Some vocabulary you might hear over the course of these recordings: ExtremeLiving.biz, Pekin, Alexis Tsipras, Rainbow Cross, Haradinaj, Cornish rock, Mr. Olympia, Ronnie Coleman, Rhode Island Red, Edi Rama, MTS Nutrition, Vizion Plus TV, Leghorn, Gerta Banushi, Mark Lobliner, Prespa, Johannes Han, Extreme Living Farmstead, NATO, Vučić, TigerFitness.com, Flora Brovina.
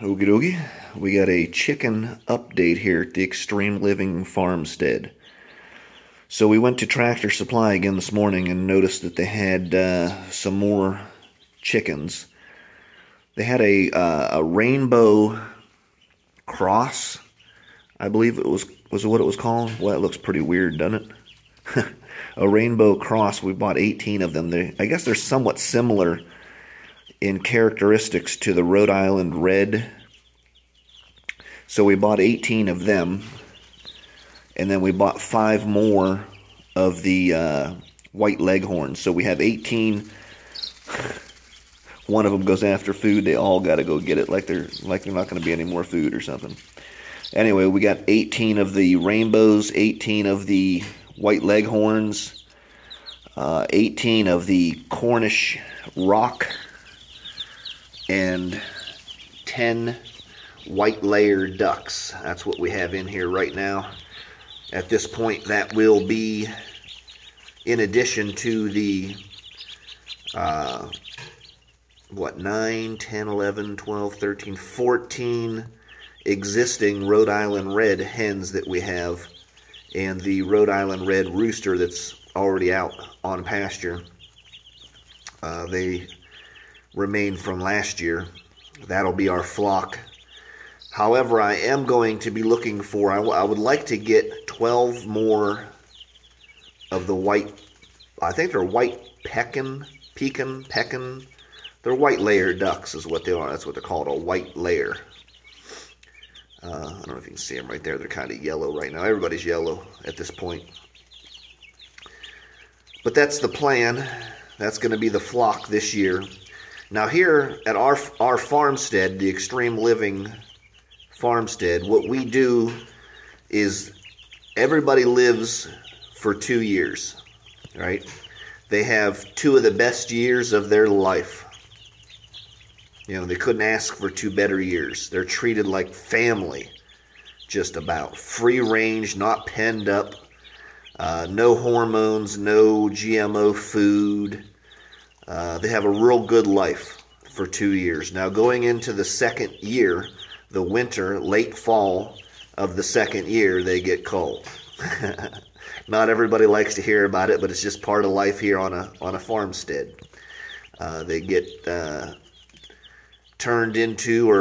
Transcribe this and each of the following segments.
Oogie dokie, we got a chicken update here at the Extreme Living Farmstead. So we went to Tractor Supply again this morning and noticed that they had some more chickens. They had a Rainbow Cross, I believe it was what it was called. Well, it looks pretty weird, doesn't it? A Rainbow Cross. We bought 18 of them. I guess they're somewhat similar in characteristics to the Rhode Island Red. So we bought 18 of them, and then we bought 5 more of the white leghorns. So we have 18. One of them goes after food. They all got to go get it, like they're not going to be any more food or something. Anyway, we got 18 of the rainbows, 18 of the white leghorns, 18 of the Cornish rock, and 10 white layer ducks. That's what we have in here right now. At this point, that will be in addition to the 9, 10, 11, 12, 13, 14 existing Rhode Island Red hens that we have, and the Rhode Island Red rooster that's already out on pasture. They remain from last year. That'll be our flock. However, I am going to be looking for, I would like to get 12 more of the white, I think they're white Pekin. They're white layer ducks is what they are. That's what they're called, a white layer. I don't know if you can see them right there. They're kind of yellow right now. Everybody's yellow at this point. But that's the plan. That's going to be the flock this year. Now here at our farmstead, the Extreme Living Farmstead, what we do is everybody lives for 2 years, right? They have 2 of the best years of their life. You know, they couldn't ask for 2 better years. They're treated like family, just about. Free range, not penned up, no hormones, no GMO food. They have a real good life for 2 years. Now, going into the second year, the winter, late fall of the second year, they get cold. Not everybody likes to hear about it, but it's just part of life here on a farmstead. They get turned into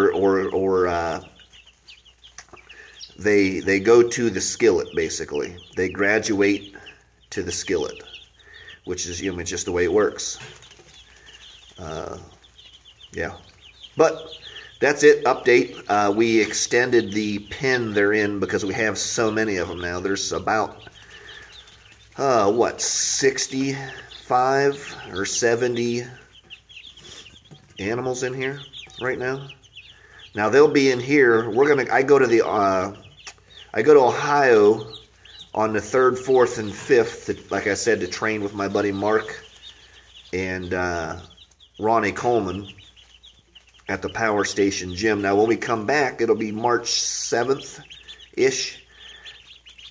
they go to the skillet, basically. They graduate to the skillet, which is, you know, just the way it works. Yeah, but that's it. Update. We extended the pen they're in because we have so many of them now. There's about 65 or 70 animals in here right now. Now they'll be in here. I go to Ohio on the 3rd, 4th, and 5th, like I said, to train with my buddy Mark and Ronnie Coleman at the Power Station Gym. Now when we come back, it'll be March 7th-ish.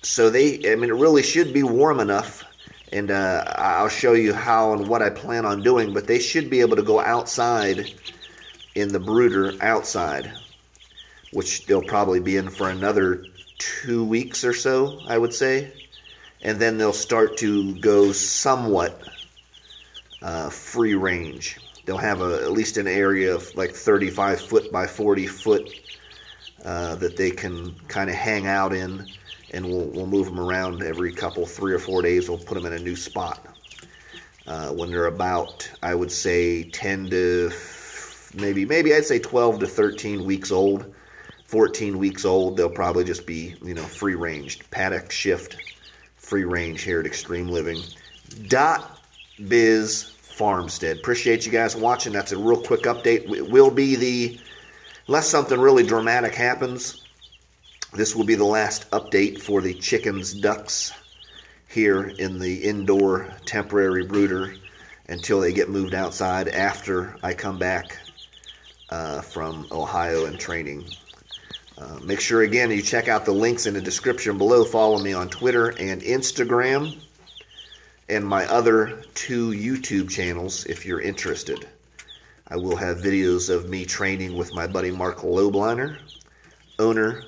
So it really should be warm enough, and I'll show you how and what I plan on doing, but they should be able to go outside in the brooder outside, which they'll probably be in for another 2 weeks or so, I would say, and then they'll start to go somewhat free range. They'll have at least an area of like 35 foot by 40 foot that they can kind of hang out in, and we'll move them around every 3 or 4 days. We'll put them in a new spot. When they're about, I would say 10 to maybe I'd say 12 to 13 weeks old, 14 weeks old, they'll probably just be, you know, free range, paddock shift, free range here at ExtremeLiving.biz Farmstead. Appreciate you guys watching. That's a real quick update. It will be unless something really dramatic happens, this will be the last update for the chickens, ducks here in the indoor temporary brooder until they get moved outside after I come back from Ohio and training. Make sure, again, you check out the links in the description below. Follow me on Twitter and Instagram and my other 2 YouTube channels if you're interested. I will have videos of me training with my buddy Mark Lobliner, owner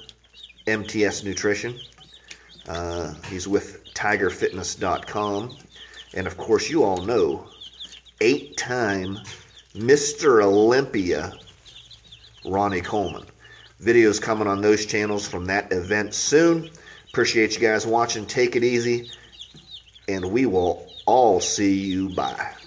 MTS Nutrition. He's with TigerFitness.com. And of course, you all know, 8-time Mr. Olympia, Ronnie Coleman. Videos coming on those channels from that event soon. Appreciate you guys watching. Take it easy. And we will all see you. Bye.